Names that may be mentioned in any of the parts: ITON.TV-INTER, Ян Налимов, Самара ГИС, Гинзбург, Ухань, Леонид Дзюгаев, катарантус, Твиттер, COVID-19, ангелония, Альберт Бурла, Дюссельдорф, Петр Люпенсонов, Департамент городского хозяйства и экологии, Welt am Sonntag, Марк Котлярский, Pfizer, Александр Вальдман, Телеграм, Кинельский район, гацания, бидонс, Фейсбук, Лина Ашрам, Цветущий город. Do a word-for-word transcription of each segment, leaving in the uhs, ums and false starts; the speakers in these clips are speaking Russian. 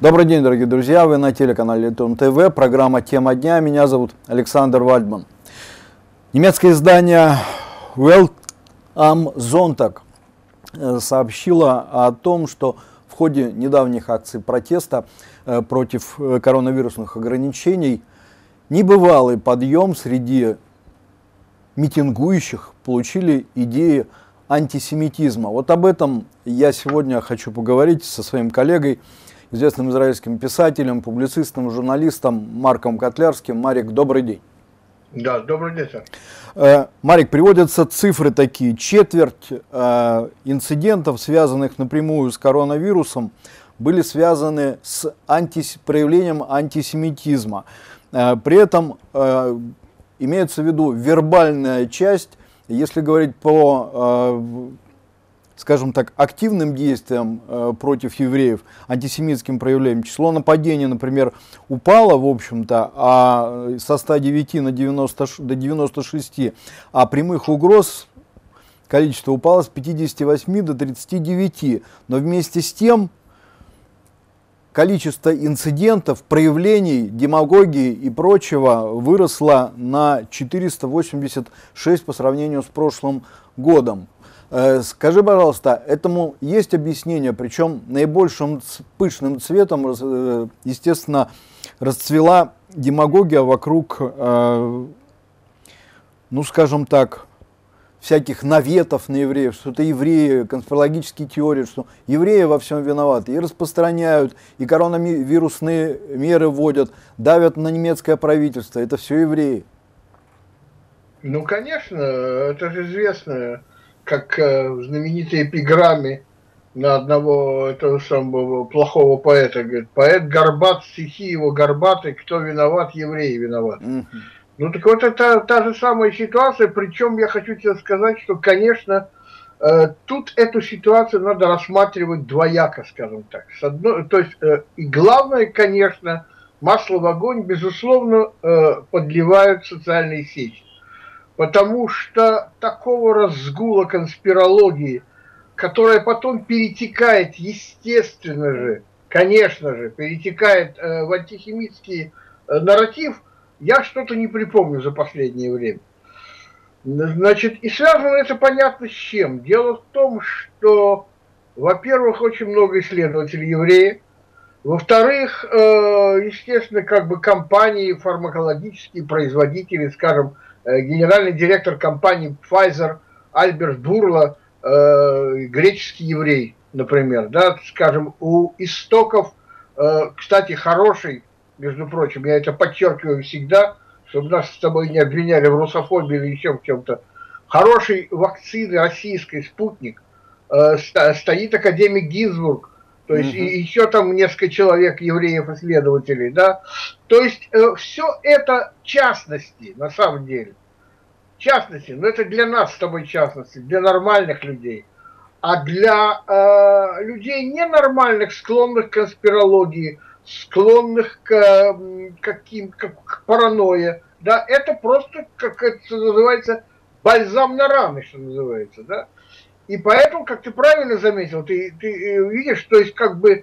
Добрый день, дорогие друзья! Вы на телеканале ай тон ти ви, программа «Тема дня». Меня зовут Александр Вальдман. Немецкое издание Welt am Sonntag сообщило о том, что в ходе недавних акций протеста против коронавирусных ограничений небывалый подъем среди митингующих получили идеи антисемитизма. Вот об этом я сегодня хочу поговорить со своим коллегой, известным израильским писателем, публицистом, журналистом Марком Котлярским. Марик, добрый день. Да, добрый день, сэр. Марик, приводятся цифры такие. Четверть э, инцидентов, связанных напрямую с коронавирусом, были связаны с антис... проявлением антисемитизма. Э, при этом э, имеется в виду вербальная часть, если говорить по... Э, скажем так, активным действиям э, против евреев, антисемитским проявлением, число нападений, например, упало, в общем-то, а со ста девяти на девяносто, до девяноста шести, а прямых угроз количество упало с пятидесяти восьми до тридцати девяти. Но вместе с тем количество инцидентов, проявлений, демагогии и прочего выросло на четыреста восемьдесят шесть по сравнению с прошлым годом. Скажи, пожалуйста, этому есть объяснение, причем наибольшим пышным цветом, естественно, расцвела демагогия вокруг, ну, скажем так, всяких наветов на евреев, что это евреи, конспирологические теории, что евреи во всем виноваты, и распространяют, и коронавирусные меры вводят, давят на немецкое правительство, это все евреи. Ну, конечно, это же известно, как в знаменитой эпиграмме на одного этого самого плохого поэта, говорит, поэт горбат, стихи его горбаты, кто виноват, евреи виноваты. Mm-hmm. Ну так вот это та же самая ситуация, причем я хочу тебе сказать, что, конечно, э, тут эту ситуацию надо рассматривать двояко, скажем так. С одной, то есть, э, и главное, конечно, масло в огонь, безусловно, э, подливают социальные сети. Потому что такого разгула конспирологии, которая потом перетекает, естественно же, конечно же, перетекает э, в антисемитский э, нарратив, я что-то не припомню за последнее время. Значит, и связано это понятно с чем. Дело в том, что, во-первых, очень много исследователей евреев, во-вторых, э, естественно, как бы компании, фармакологические производители, скажем, генеральный директор компании Pfizer Альберт Бурла, э, греческий еврей, например, да, скажем, у истоков, э, кстати, хороший, между прочим, я это подчеркиваю всегда, чтобы нас с тобой не обвиняли в русофобии или еще в чем-то, хорошей вакцины российской «Спутник» э, стоит академик Гинзбург, то есть [S2] Mm-hmm. [S1] и еще там несколько человек, евреев-исследователей, да. То есть э, все это частности, на самом деле. Частности, но это для нас с тобой частности, для нормальных людей. А для э, людей ненормальных, склонных к конспирологии, склонных к, э, каким, как, к паранойе, да, это просто, как это называется, бальзам на раны, что называется, да. И поэтому, как ты правильно заметил, ты, ты видишь, то есть как бы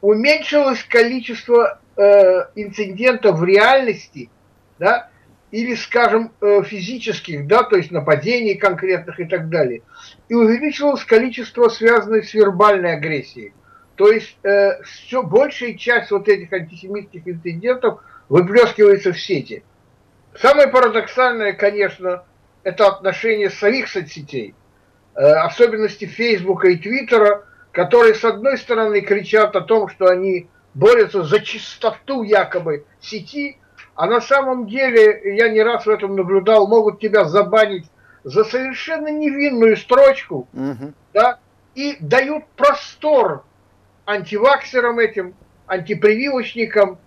уменьшилось количество э, инцидентов в реальности, да, или, скажем, э, физических, да, то есть нападений конкретных и так далее. И увеличилось количество, связанное с вербальной агрессией. То есть э, все большая часть вот этих антисемитских инцидентов выплескивается в сети. Самое парадоксальное, конечно, это отношение самих соцсетей. Особенности Фейсбука и Твиттера, которые с одной стороны кричат о том, что они борются за чистоту якобы сети, а на самом деле, я не раз в этом наблюдал, могут тебя забанить за совершенно невинную строчку, угу. да, и дают простор антиваксерам этим, антипрививочникам,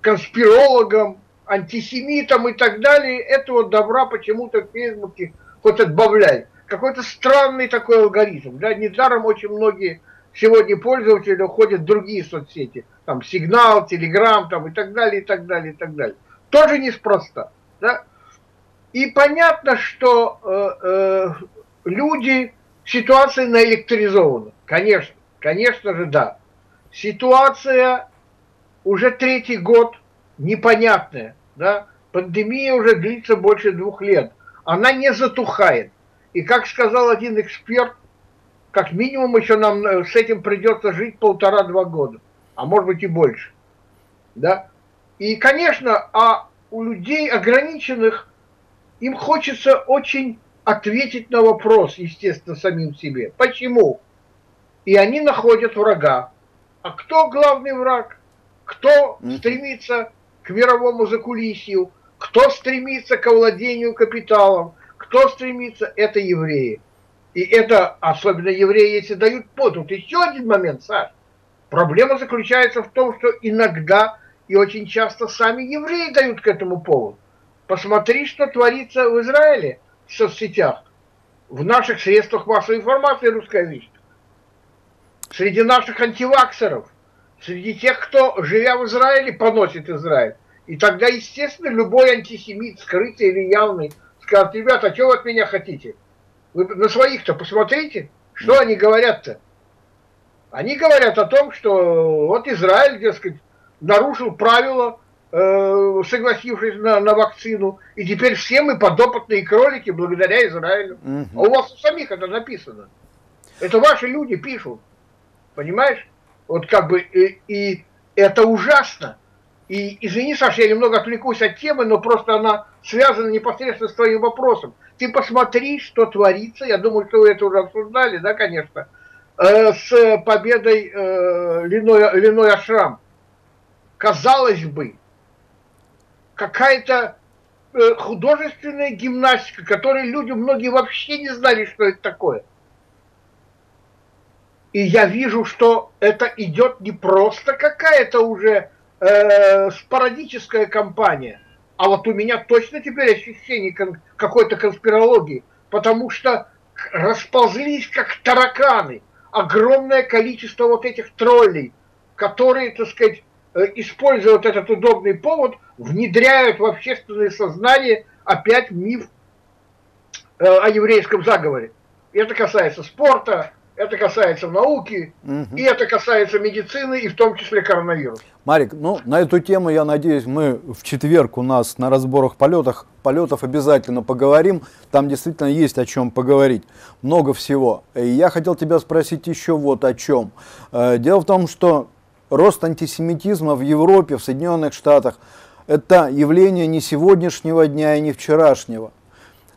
конспирологам, антисемитам и так далее. Этого добра почему-то в Фейсбуке хоть отбавляй. Какой-то странный такой алгоритм. Да? Недаром очень многие сегодня пользователи уходят в другие соцсети. Там Сигнал, Телеграм там, и так далее, и так далее, и так далее. Тоже неспроста. Да? И понятно, что э, э, люди, ситуация наэлектризована. Конечно, конечно же, да. Ситуация уже третий год непонятная, да. Пандемия уже длится больше двух лет. Она не затухает. И, как сказал один эксперт, как минимум еще нам с этим придется жить полтора-два года. А может быть и больше. Да? И, конечно, а у людей ограниченных, им хочется очень ответить на вопрос, естественно, самим себе. Почему? И они находят врага. А кто главный враг? Кто стремится к мировому закулисью? Кто стремится к овладению капиталом? Кто стремится? Это евреи. И это, особенно евреи, если дают пот. Вот еще один момент, Саш. Проблема заключается в том, что иногда и очень часто сами евреи дают к этому повод. Посмотри, что творится в Израиле в соцсетях, в наших средствах массовой информации русскоязычных, среди наших антиваксеров, среди тех, кто, живя в Израиле, поносит Израиль. И тогда, естественно, любой антисемит, скрытый или явный, скажет: ребята, а что вы от меня хотите? Вы на своих-то посмотрите, что они говорят-то. Они говорят о том, что вот Израиль, дескать, нарушил правила, согласившись на, на вакцину, и теперь все мы подопытные кролики благодаря Израилю. Угу. А у вас у самих это написано. Это ваши люди пишут. Понимаешь? Вот как бы и, и это ужасно. И извини, Саша, я немного отвлекусь от темы, но просто она связана непосредственно с твоим вопросом. Ты посмотри, что творится. Я думаю, что вы это уже обсуждали, да, конечно, э, с победой э, Линой, Линой Ашрам. Казалось бы, какая-то э, художественная гимнастика, которой люди, многие вообще не знали, что это такое. И я вижу, что это идет не просто какая-то уже э, спорадическая кампания, а вот у меня точно теперь ощущение кон- какой-то конспирологии, потому что расползлись как тараканы огромное количество вот этих троллей, которые, так сказать, используя вот этот удобный повод, внедряют в общественное сознание опять миф э, о еврейском заговоре. Это касается спорта, это касается науки, угу. и это касается медицины, и в том числе коронавируса. Марик, ну на эту тему, я надеюсь, мы в четверг у нас на разборах полетов, полетов обязательно поговорим. Там действительно есть о чем поговорить. Много всего. И я хотел тебя спросить еще вот о чем. Дело в том, что рост антисемитизма в Европе, в Соединенных Штатах – это явление не сегодняшнего дня и не вчерашнего.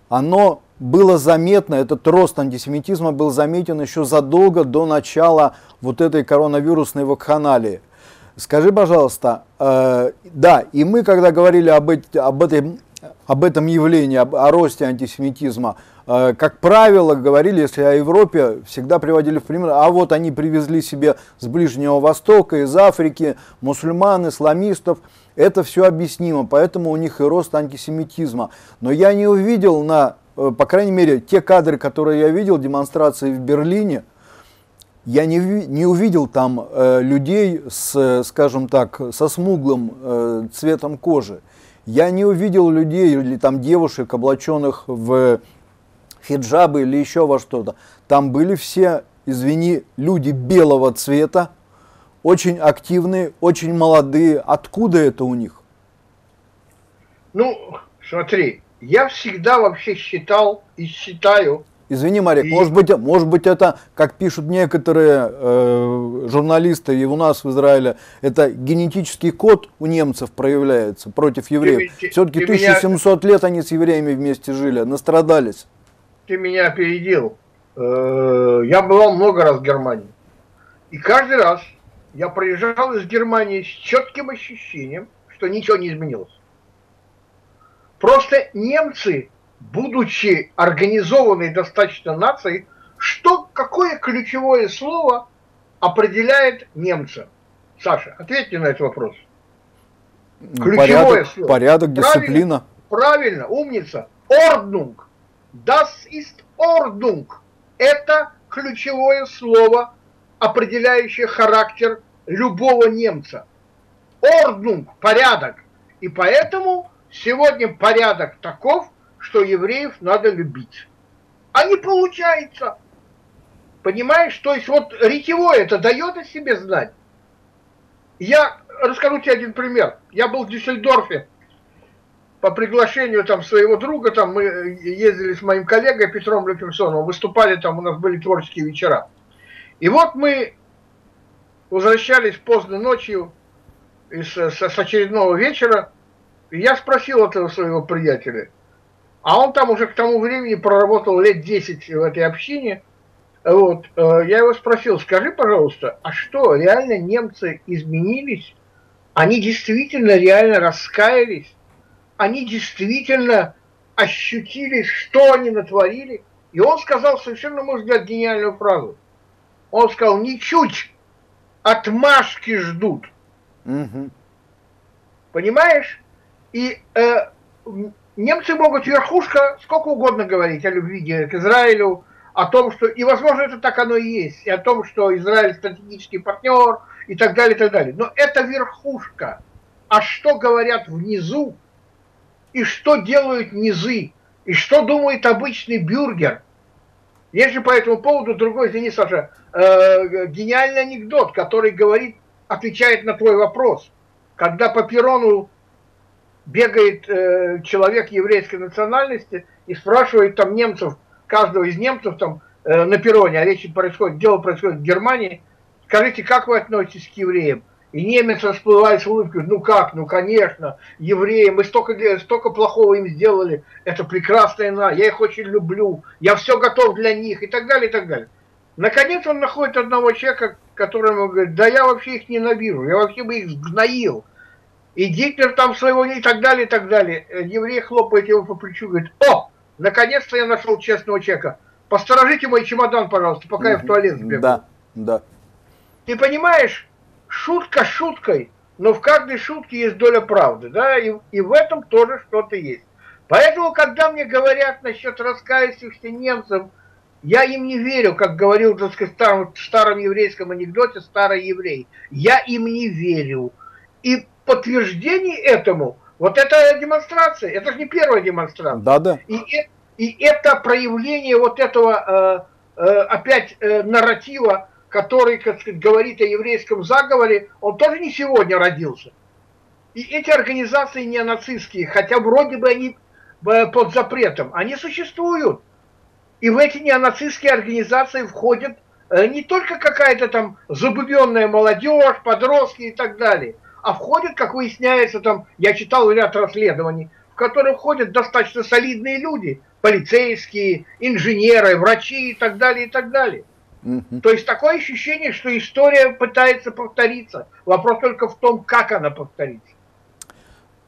Оно было заметно, этот рост антисемитизма был заметен еще задолго до начала вот этой коронавирусной вакханалии. Скажи, пожалуйста, э, да, и мы, когда говорили об, эти, об, этой, об этом явлении, об, о росте антисемитизма, как правило, говорили, если о Европе, всегда приводили в пример, а вот они привезли себе с Ближнего Востока, из Африки, мусульман, исламистов. Это все объяснимо, поэтому у них и рост антисемитизма. Но я не увидел, на, по крайней мере, те кадры, которые я видел, демонстрации в Берлине, я не, не увидел там э, людей с, скажем так, со смуглым э, цветом кожи. Я не увидел людей или там девушек, облаченных в хиджабы или еще во что-то. Там были все, извини, люди белого цвета, очень активные, очень молодые. Откуда это у них? Ну, смотри, я всегда вообще считал и считаю... Извини, Марик, и... может быть, может быть это, как пишут некоторые э, журналисты и у нас в Израиле, это генетический код у немцев проявляется против евреев. Все-таки тысяча семьсот меня... лет они с евреями вместе жили, настрадались. Ты меня опередил. Я бывал много раз в Германии. И каждый раз я проезжал из Германии с четким ощущением, что ничего не изменилось. Просто немцы, будучи организованной достаточно нацией, что, какое ключевое слово определяет немца? Саша, ответь мне на этот вопрос. Ключевое порядок, слово. Порядок, дисциплина. Правильно, правильно, умница. Ordnung. Das ist Ordnung. Это ключевое слово, определяющее характер любого немца. Ordnung, порядок. И поэтому сегодня порядок таков, что евреев надо любить. а не получается. Понимаешь? То есть вот речевое это дает о себе знать. Я расскажу тебе один пример. Я был в Дюссельдорфе по приглашению там своего друга, там мы ездили с моим коллегой Петром Люпенсоновым, выступали там, у нас были творческие вечера. И вот мы возвращались поздно ночью из, с, с очередного вечера, и я спросил этого своего приятеля, а он там уже к тому времени проработал лет десять в этой общине. Вот, я его спросил, скажи, пожалуйста, а что, реально немцы изменились? Они действительно реально раскаялись? Они действительно ощутили, что они натворили? И он сказал совершенно, на мой взгляд, гениальную фразу. Он сказал, ничуть, отмашки ждут. Угу. Понимаешь? И э, немцы могут верхушка сколько угодно говорить о любви к Израилю, о том, что, и возможно это так оно и есть, и о том, что Израиль стратегический партнер, и так далее, и так далее. Но это верхушка. А что говорят внизу, и что делают низы, и что думает обычный бюргер? Есть же по этому поводу другой, извини, Саша, э, гениальный анекдот, который говорит, отвечает на твой вопрос. Когда по перрону бегает э, человек еврейской национальности и спрашивает там немцев, каждого из немцев там э, на перроне, а речь происходит, дело происходит в Германии, скажите, как вы относитесь к евреям? И немец расплывает с улыбкой, ну как, ну конечно, евреи, мы столько, столько плохого им сделали, это прекрасная нация, я их очень люблю, я все готов для них, и так далее, и так далее. Наконец он находит одного человека, которому говорит, да я вообще их ненавижу, я вообще бы их сгноил, и Гитлер там своего, и так далее, и так далее. Еврей хлопает его по плечу, говорит, о! Наконец-то я нашел честного человека. Посторожите мой чемодан, пожалуйста, пока я в туалет сбегу. Да, да. Ты понимаешь, шутка шуткой, но в каждой шутке есть доля правды, да, и, и в этом тоже что-то есть. Поэтому, когда мне говорят насчет раскаявшихся немцев, я им не верю, как говорил, так сказать, в старом, старом еврейском анекдоте старый еврей. Я им не верю. И подтверждение этому... Вот это демонстрация, это же не первая демонстрация. Да, да. И, и это проявление вот этого, опять, нарратива, который, как сказать, говорит о еврейском заговоре, он тоже не сегодня родился. И эти организации неонацистские, хотя вроде бы они под запретом, они существуют. И в эти неонацистские организации входят не только какая-то там забубенная молодежь, подростки и так далее, а входят, как выясняется, там, я читал ряд расследований, в которые входят достаточно солидные люди, полицейские, инженеры, врачи и так далее, и так далее. Mm-hmm. То есть такое ощущение, что история пытается повториться. Вопрос только в том, как она повторится.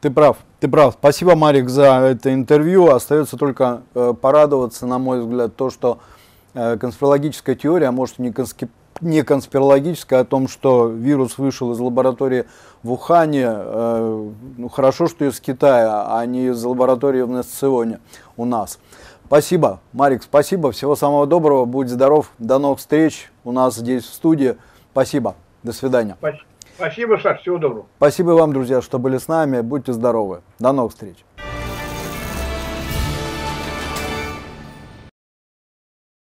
Ты прав, ты прав. Спасибо, Марик, за это интервью. Остается только э, порадоваться, на мой взгляд, то, что э, конспирологическая теория, а может и не конспирологическая, не конспирологическое, о том, что вирус вышел из лаборатории в Ухане, ну, хорошо, что из Китая, а не из лаборатории в Несционе у нас. Спасибо, Марик, спасибо, всего самого доброго, будь здоров, до новых встреч у нас здесь в студии. Спасибо, до свидания. Спасибо, Саш, всего доброго. Спасибо вам, друзья, что были с нами, будьте здоровы, до новых встреч.